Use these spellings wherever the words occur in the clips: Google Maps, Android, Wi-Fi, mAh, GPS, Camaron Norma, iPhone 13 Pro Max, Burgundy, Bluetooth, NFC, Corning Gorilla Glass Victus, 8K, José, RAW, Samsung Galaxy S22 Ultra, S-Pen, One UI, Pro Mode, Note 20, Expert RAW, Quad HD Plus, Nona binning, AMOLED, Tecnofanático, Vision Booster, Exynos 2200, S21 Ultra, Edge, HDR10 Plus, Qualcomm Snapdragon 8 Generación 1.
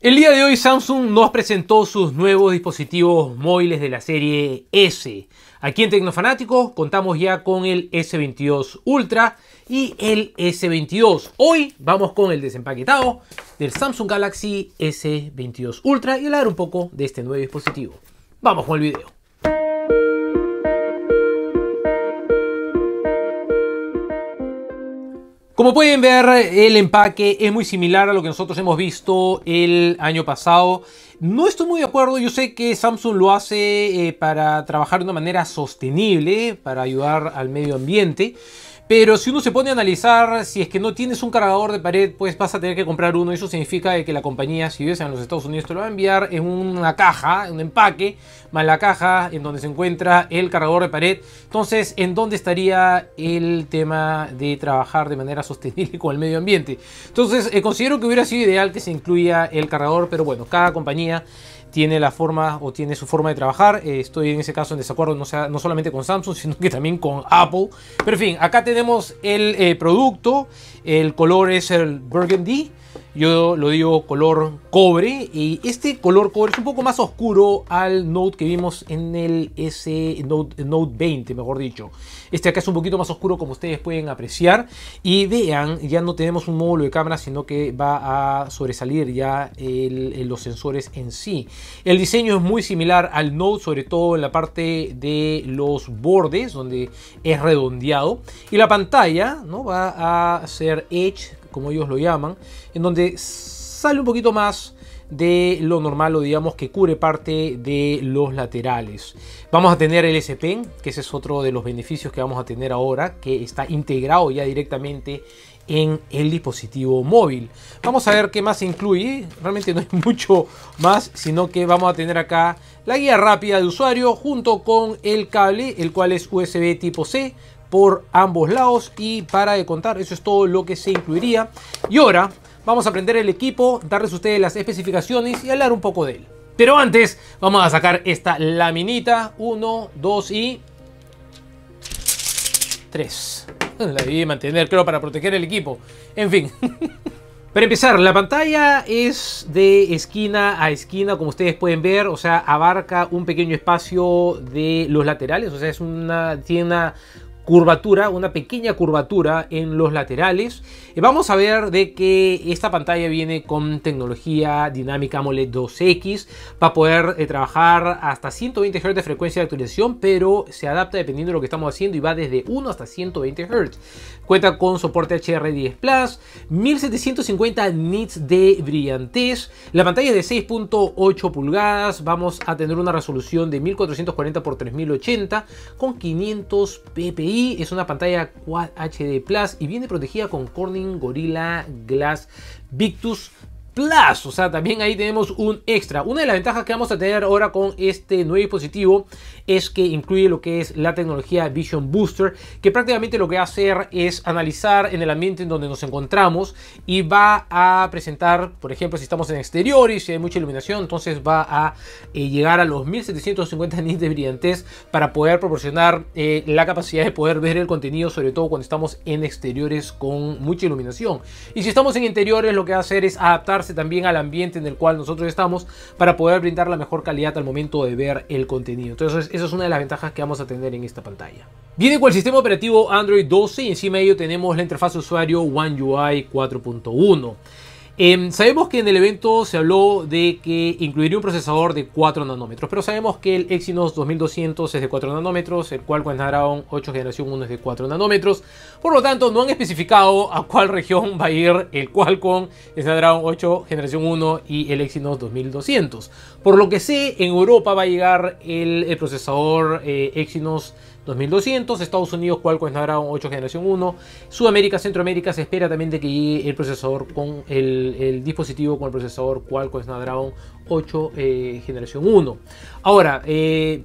El día de hoy Samsung nos presentó sus nuevos dispositivos móviles de la serie S. Aquí en Tecnofanático contamos ya con el S22 Ultra y el S22. Hoy vamos con el desempaquetado del Samsung Galaxy S22 Ultra y hablar un poco de este nuevo dispositivo. Vamos con el video. Como pueden ver, el empaque es muy similar a lo que nosotros hemos visto el año pasado. No estoy muy de acuerdo. Yo sé que Samsung lo hace para trabajar de una manera sostenible, para ayudar al medio ambiente. Pero si uno se pone a analizar, si es que no tienes un cargador de pared, pues vas a tener que comprar uno. Eso significa que la compañía, si vives en los Estados Unidos, te lo va a enviar en una caja, un empaque, más la caja en donde se encuentra el cargador de pared. Entonces, ¿en dónde estaría el tema de trabajar de manera sostenible con el medio ambiente? Entonces, considero que hubiera sido ideal que se incluya el cargador, pero bueno, cada compañía tiene la forma o tiene su forma de trabajar. Estoy en ese caso en desacuerdo no solamente con Samsung, sino que también con Apple. Pero en fin, acá tenemos el producto. El color es el Burgundy. Yo lo digo color cobre. Y este color cobre es un poco más oscuro al Note que vimos en el Note 20, mejor dicho. Este acá es un poquito más oscuro, como ustedes pueden apreciar. Y vean, ya no tenemos un módulo de cámara, sino que va a sobresalir ya los sensores en sí. El diseño es muy similar al Note, sobre todo en la parte de los bordes, donde es redondeado. Y la pantalla, ¿no?, va a ser Edge, como ellos lo llaman, en donde sale un poquito más de lo normal, o digamos que cubre parte de los laterales. Vamos a tener el S-Pen, que ese es otro de los beneficios que vamos a tener ahora, que está integrado ya directamente en el dispositivo móvil. Vamos a ver qué más se incluye. Realmente no hay mucho más, sino que vamos a tener acá la guía rápida de usuario junto con el cable, el cual es USB tipo c por ambos lados, y para de contar, eso es todo lo que se incluiría. Y ahora vamos a prender el equipo, darles a ustedes las especificaciones y hablar un poco de él. Pero antes vamos a sacar esta laminita. 1, 2 y 3. La debí mantener, creo, para proteger el equipo. En fin. Para empezar, la pantalla es de esquina a esquina, como ustedes pueden ver. O sea, abarca un pequeño espacio de los laterales. O sea, es tiene una curvatura, una pequeña curvatura en los laterales. Vamos a ver de que esta pantalla viene con tecnología dinámica AMOLED 2X. Va a poder trabajar hasta 120 Hz de frecuencia de actualización, pero se adapta dependiendo de lo que estamos haciendo y va desde 1 hasta 120 Hz. Cuenta con soporte HDR10 Plus, 1750 nits de brillantez. La pantalla es de 6.8 pulgadas. Vamos a tener una resolución de 1440x3080 con 500 ppi. Es una pantalla Quad HD Plus y viene protegida con Corning Gorilla Glass Victus Plus. O sea, también ahí tenemos un extra. Una de las ventajas que vamos a tener ahora con este nuevo dispositivo es que incluye lo que es la tecnología Vision Booster, que prácticamente lo que va a hacer es analizar en el ambiente en donde nos encontramos y va a presentar, por ejemplo, si estamos en exteriores, si hay mucha iluminación, entonces va a llegar a los 1750 nits de brillantez para poder proporcionar la capacidad de poder ver el contenido, sobre todo cuando estamos en exteriores con mucha iluminación. Y si estamos en interiores, lo que va a hacer es adaptarse también al ambiente en el cual nosotros estamos para poder brindar la mejor calidad al momento de ver el contenido. Entonces, esa es una de las ventajas que vamos a tener en esta pantalla. Viene con el sistema operativo Android 12 y encima de ello tenemos la interfaz de usuario One UI 4.1. Sabemos que en el evento se habló de que incluiría un procesador de 4 nanómetros, pero sabemos que el Exynos 2200 es de 4 nanómetros, el Qualcomm Snapdragon 8 Generación 1 es de 4 nanómetros, por lo tanto no han especificado a cuál región va a ir el Qualcomm Snapdragon 8 Generación 1 y el Exynos 2200. Por lo que sé, en Europa va a llegar el procesador Exynos 2200, Estados Unidos Qualcomm Snapdragon 8 Generación 1, Sudamérica, Centroamérica, se espera también de que llegue el procesador con el dispositivo con el procesador Qualcomm Snapdragon 8 Generación 1. Ahora,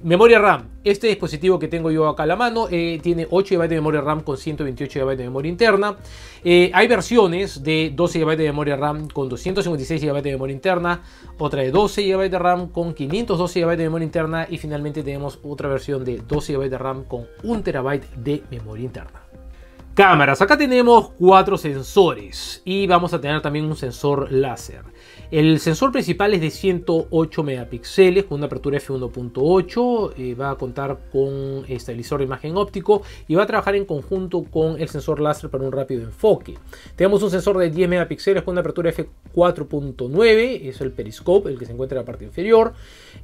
memoria RAM. Este dispositivo que tengo yo acá a la mano tiene 8 GB de memoria RAM con 128 GB de memoria interna. Hay versiones de 12 GB de memoria RAM con 256 GB de memoria interna, otra de 12 GB de RAM con 512 GB de memoria interna y finalmente tenemos otra versión de 12 GB de RAM con 1 TB de memoria interna. Cámaras, acá tenemos 4 sensores y vamos a tener también un sensor láser. El sensor principal es de 108 megapíxeles con una apertura f1.8, va a contar con estabilizador de imagen óptico y va a trabajar en conjunto con el sensor láser para un rápido enfoque. Tenemos un sensor de 10 megapíxeles con una apertura f4.9, es el periscope, el que se encuentra en la parte inferior.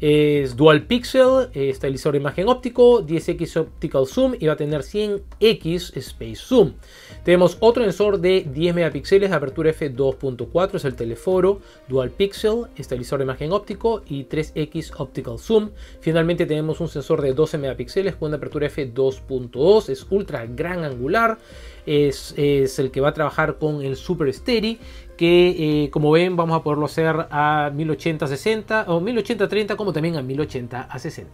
Es dual pixel, estabilizador de imagen óptico, 10x optical zoom y va a tener 100x space zoom. Tenemos otro sensor de 10 megapíxeles, apertura f2.4, es el teleforo, dual pixel, estabilizador de imagen óptico y 3x optical zoom. Finalmente tenemos un sensor de 12 megapíxeles con una apertura f2.2, es ultra gran angular, es el que va a trabajar con el super steady, que como ven vamos a poderlo hacer a 1080-60 o 1080-30 como también a 1080-60.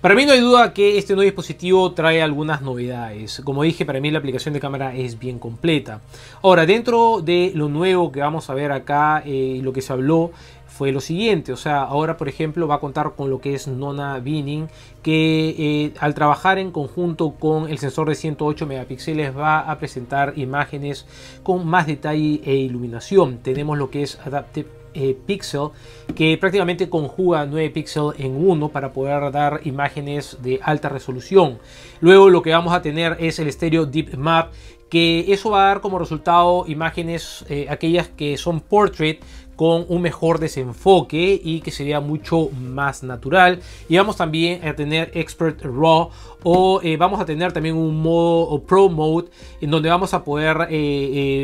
Para mí no hay duda que este nuevo dispositivo trae algunas novedades. Como dije, para mí la aplicación de cámara es bien completa. Ahora, dentro de lo nuevo que vamos a ver acá, lo que se habló fue lo siguiente. O sea, ahora por ejemplo va a contar con lo que es Nona binning, que al trabajar en conjunto con el sensor de 108 megapíxeles va a presentar imágenes con más detalle e iluminación. Tenemos lo que es Adaptive Pixel, que prácticamente conjuga 9 píxeles en 1 para poder dar imágenes de alta resolución. Luego lo que vamos a tener es el estéreo Deep Map, que eso va a dar como resultado imágenes aquellas que son portrait con un mejor desenfoque y que se vea mucho más natural. Y vamos también a tener Expert RAW o vamos a tener también un modo o Pro Mode, en donde vamos a poder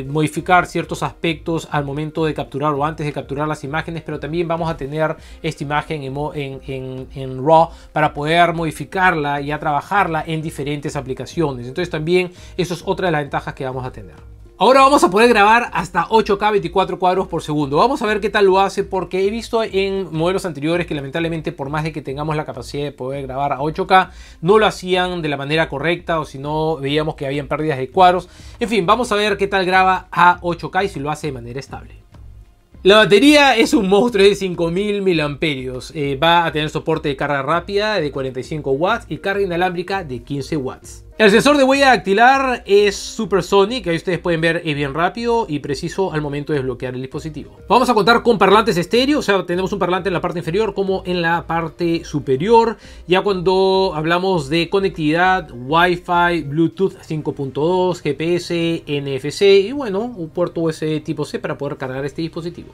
modificar ciertos aspectos al momento de capturar o antes de capturar las imágenes, pero también vamos a tener esta imagen en RAW para poder modificarla y a trabajarla en diferentes aplicaciones. Entonces también eso es otra de las ventajas que vamos a tener. Ahora vamos a poder grabar hasta 8K 24 cuadros por segundo. Vamos a ver qué tal lo hace, porque he visto en modelos anteriores que lamentablemente por más de que tengamos la capacidad de poder grabar a 8K, no lo hacían de la manera correcta, o si no veíamos que habían pérdidas de cuadros. En fin, vamos a ver qué tal graba a 8K y si lo hace de manera estable. La batería es un monstruo, de 5000 mAh, va a tener soporte de carga rápida de 45 watts y carga inalámbrica de 15 watts. El sensor de huella dactilar es supersonic, ahí ustedes pueden ver, es bien rápido y preciso al momento de desbloquear el dispositivo. Vamos a contar con parlantes estéreo, o sea, tenemos un parlante en la parte inferior como en la parte superior. Ya cuando hablamos de conectividad, Wi-Fi, Bluetooth 5.2, GPS, NFC y bueno, un puerto USB tipo C para poder cargar este dispositivo.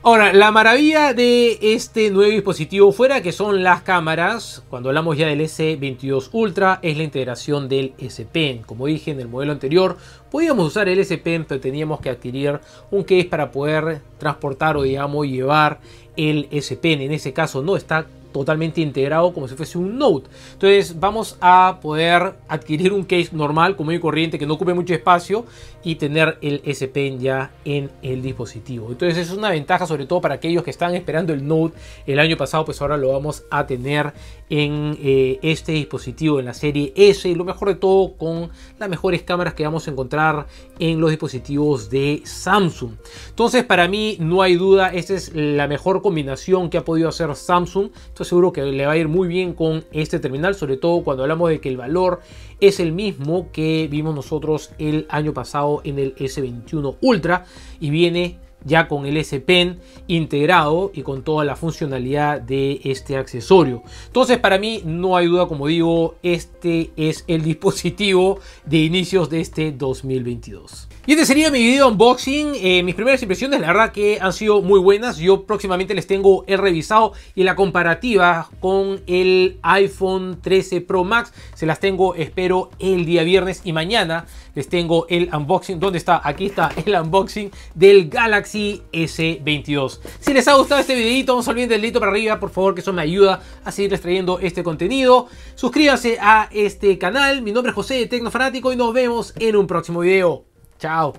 Ahora, la maravilla de este nuevo dispositivo, fuera que son las cámaras, cuando hablamos ya del S22 Ultra, es la integración del S-Pen. Como dije en el modelo anterior, podíamos usar el S-Pen, pero teníamos que adquirir un case para poder transportar o digamos llevar el S-Pen. En ese caso no está totalmente integrado como si fuese un Note. Entonces vamos a poder adquirir un case normal, común y corriente, que no ocupe mucho espacio y tener el S Pen ya en el dispositivo. Entonces es una ventaja sobre todo para aquellos que están esperando el Note el año pasado, pues ahora lo vamos a tener en este dispositivo, en la serie S, y lo mejor de todo con las mejores cámaras que vamos a encontrar en los dispositivos de Samsung. Entonces para mí no hay duda, esta es la mejor combinación que ha podido hacer Samsung. Estoy seguro que le va a ir muy bien con este terminal, sobre todo cuando hablamos de que el valor es el mismo que vimos nosotros el año pasado en el S21 Ultra, y viene ya con el S Pen integrado y con toda la funcionalidad de este accesorio. Entonces para mí no hay duda, como digo, este es el dispositivo de inicios de este 2022. Y este sería mi video unboxing. Mis primeras impresiones, la verdad que han sido muy buenas. Yo próximamente les tengo el revisado y la comparativa con el iPhone 13 Pro Max. Se las tengo, espero, el día viernes, y mañana les tengo el unboxing. ¿Dónde está? Aquí está el unboxing del Galaxy S22. Si les ha gustado este videito, no se olviden del dedito para arriba, por favor, que eso me ayuda a seguirles trayendo este contenido. Suscríbanse a este canal. Mi nombre es José de Tecnofanático y nos vemos en un próximo video. Chao.